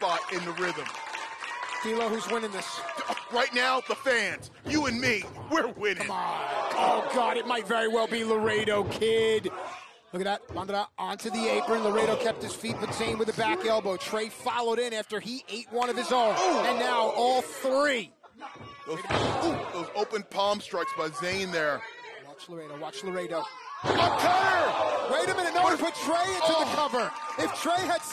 spot in the rhythm. D'Lo, who's winning this? Right now, the fans. You and me, we're winning. Come on. Oh, God, it might very well be Laredo Kid. Look at that. Bandera onto the apron. Laredo kept his feet, but Zayne with the back elbow. Trey followed in after he ate one of his own. Ooh. And now all three. Those open palm strikes by Zayne there. Watch Laredo. Watch Laredo. A cutter! Wait a minute. No one put Trey into the cover. If Trey had...